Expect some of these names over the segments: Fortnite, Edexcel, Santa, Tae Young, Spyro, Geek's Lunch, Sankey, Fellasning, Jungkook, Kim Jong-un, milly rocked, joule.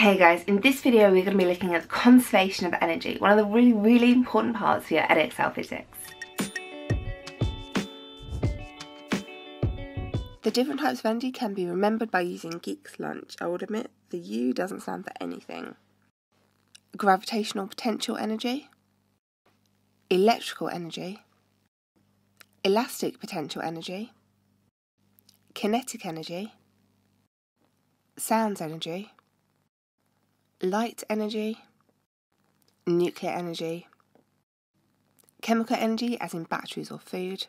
Hey guys, in this video we're going to be looking at the conservation of energy, one of the really important parts for your Edexcel physics. The different types of energy can be remembered by using Geek's Lunch. I would admit the U doesn't stand for anything. Gravitational potential energy, electrical energy, elastic potential energy, kinetic energy, sound energy, light energy, nuclear energy, chemical energy as in batteries or food,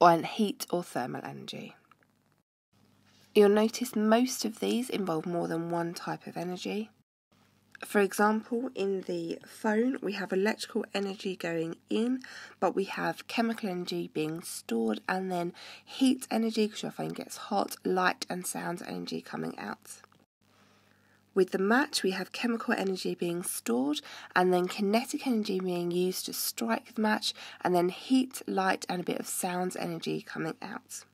and heat or thermal energy. You'll notice most of these involve more than one type of energy. For example, in the phone we have electrical energy going in, but we have chemical energy being stored, and then heat energy because your phone gets hot, light and sound energy coming out. With the match, we have chemical energy being stored and then kinetic energy being used to strike the match, and then heat, light and a bit of sound energy coming out.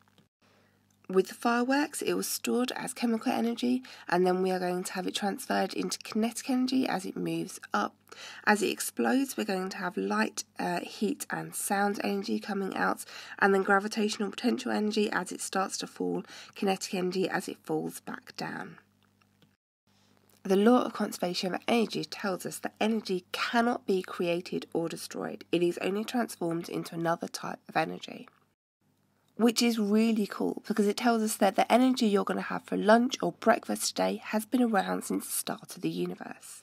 With the fireworks, it was stored as chemical energy, and then we are going to have it transferred into kinetic energy as it moves up. As it explodes, we're going to have light, heat and sound energy coming out, and then gravitational potential energy as it starts to fall, kinetic energy as it falls back down. The law of conservation of energy tells us that energy cannot be created or destroyed. It is only transformed into another type of energy, which is really cool because it tells us that the energy you're going to have for lunch or breakfast today has been around since the start of the universe.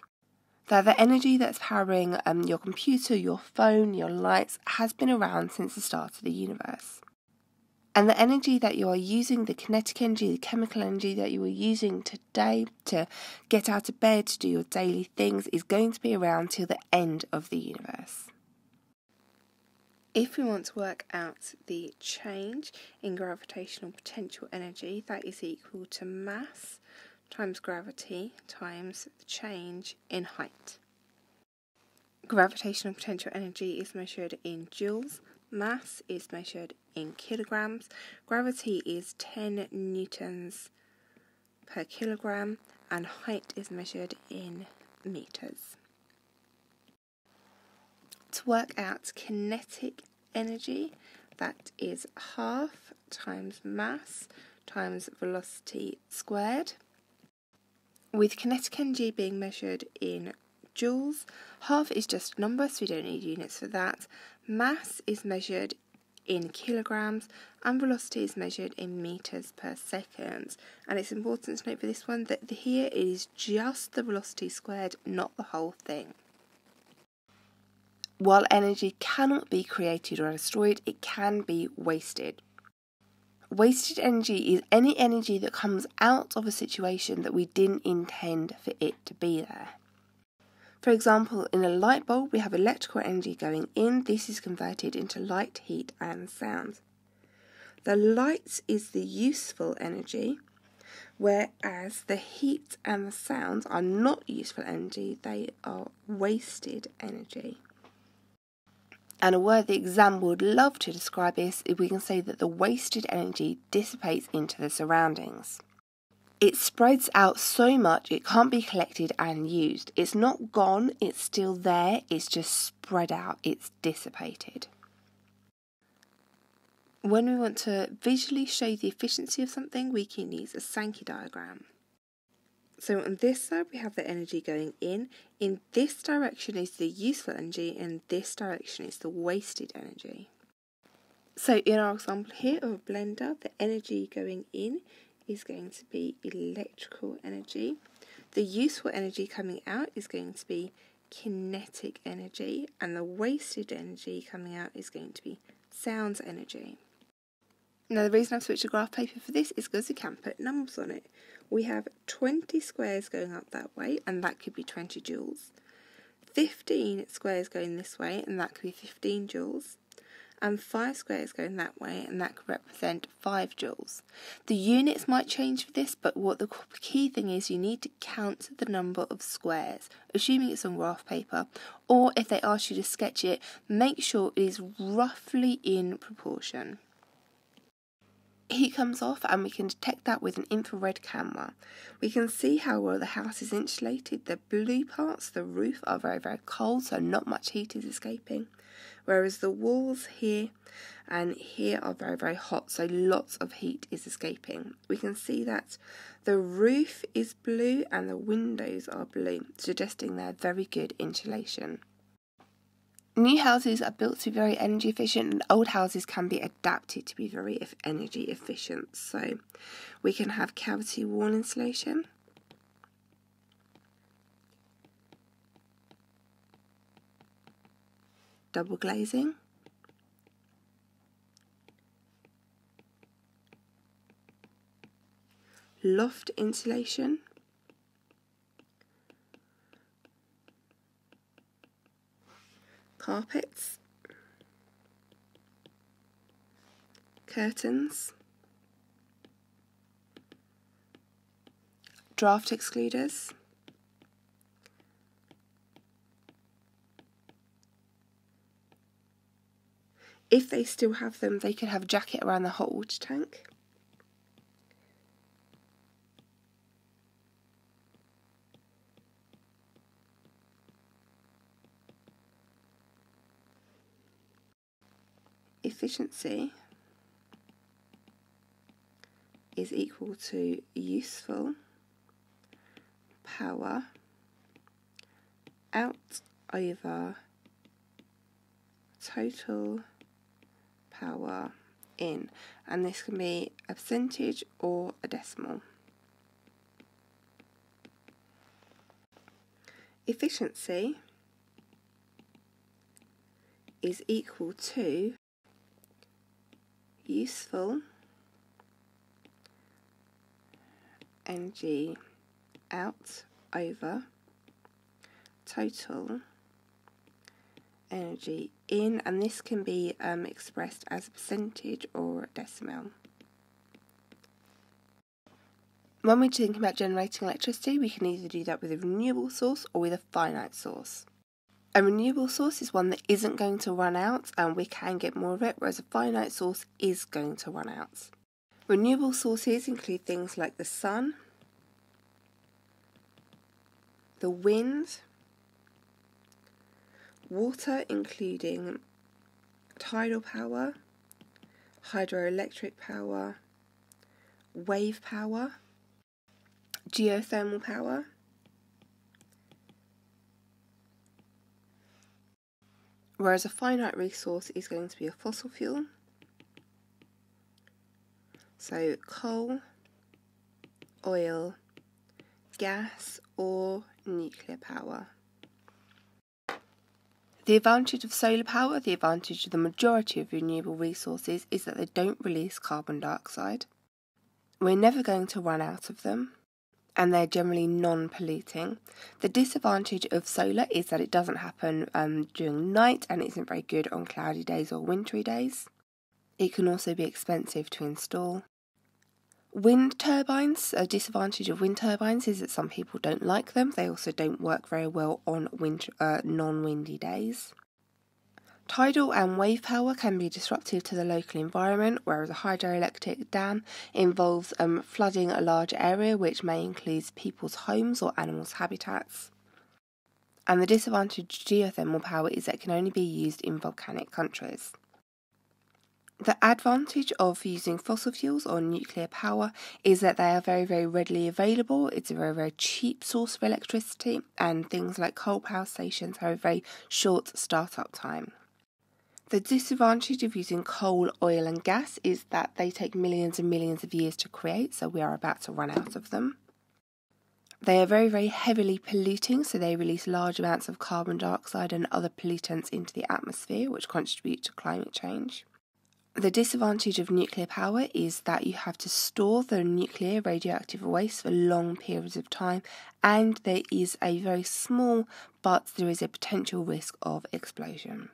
That the energy that's powering your computer, your phone, your lights has been around since the start of the universe. And the energy that you are using, the kinetic energy, the chemical energy that you are using today to get out of bed, to do your daily things, is going to be around till the end of the universe. If we want to work out the change in gravitational potential energy, that is equal to mass times gravity times the change in height. Gravitational potential energy is measured in joules. Mass is measured in kilograms, gravity is 10 newtons per kilogram, and height is measured in meters. To work out kinetic energy, that is half times mass times velocity squared. With kinetic energy being measured in joules, half is just a number, so we don't need units for that. Mass is measured in kilograms and velocity is measured in meters per second. And it's important to note for this one that here is just the velocity squared, not the whole thing. While energy cannot be created or destroyed, it can be wasted. Wasted energy is any energy that comes out of a situation that we didn't intend for it to be there. For example, in a light bulb, we have electrical energy going in. This is converted into light, heat and sound. The light is the useful energy, whereas the heat and the sound are not useful energy. They are wasted energy. And a worthy exam would love to describe this if we can say that the wasted energy dissipates into the surroundings. It spreads out so much it can't be collected and used. It's not gone, it's still there, it's just spread out, it's dissipated. When we want to visually show the efficiency of something, we can use a Sankey diagram. So on this side we have the energy going in this direction is the useful energy, and this direction is the wasted energy. So in our example here of a blender, the energy going in is going to be electrical energy. The useful energy coming out is going to be kinetic energy, and the wasted energy coming out is going to be sound energy. Now the reason I've switched to graph paper for this is because we can put numbers on it. We have 20 squares going up that way, and that could be 20 joules. 15 squares going this way, and that could be 15 joules. And 5 squares going that way, and that could represent 5 joules. The units might change for this, but what the key thing is, you need to count the number of squares, assuming it's on graph paper, or if they ask you to sketch it, make sure it is roughly in proportion. He comes off and we can detect that with an infrared camera. We can see how well the house is insulated. The blue parts, the roof, are very, very cold, so not much heat is escaping. Whereas the walls here and here are very, very hot, so lots of heat is escaping. We can see that the roof is blue and the windows are blue, suggesting they're very good insulation. New houses are built to be very energy efficient, and old houses can be adapted to be very energy efficient. So we can have cavity wall insulation. Double glazing. Loft insulation. Carpets, curtains, draft excluders, if they still have them, they could have a jacket around the hot water tank. Efficiency is equal to useful power out over total power in, and this can be a percentage or a decimal. Efficiency is equal to useful energy out over total energy in, and this can be expressed as a percentage or a decimal. When we're thinking about generating electricity, we can either do that with a renewable source or with a finite source. A renewable source is one that isn't going to run out, and we can get more of it, whereas a finite source is going to run out. Renewable sources include things like the sun, the wind, water including tidal power, hydroelectric power, wave power, geothermal power, whereas a finite resource is going to be a fossil fuel, so coal, oil, gas or nuclear power. The advantage of solar power, the advantage of the majority of renewable resources, is that they don't release carbon dioxide. We're never going to run out of them, and they're generally non-polluting. The disadvantage of solar is that it doesn't happen during night and isn't very good on cloudy days or wintry days. It can also be expensive to install. Wind turbines, a disadvantage of wind turbines is that some people don't like them. They also don't work very well on non-windy days. Tidal and wave power can be disruptive to the local environment, whereas a hydroelectric dam involves flooding a large area, which may include people's homes or animals' habitats. And the disadvantage of geothermal power is that it can only be used in volcanic countries. The advantage of using fossil fuels or nuclear power is that they are very, very readily available. It's a very, very cheap source of electricity, and things like coal power stations have a very short start-up time. The disadvantage of using coal, oil and gas is that they take millions and millions of years to create, so we are about to run out of them. They are very, very heavily polluting, so they release large amounts of carbon dioxide and other pollutants into the atmosphere, which contribute to climate change. The disadvantage of nuclear power is that you have to store the nuclear radioactive waste for long periods of time, and there is a very small, but there is a potential risk of explosion.